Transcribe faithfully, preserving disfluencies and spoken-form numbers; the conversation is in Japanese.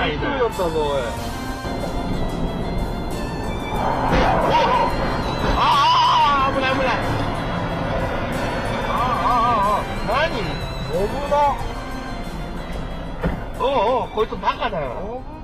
ないんだよ。ああ危ない危ない。ああああああ何？危な。おうおうこいつバカだよ。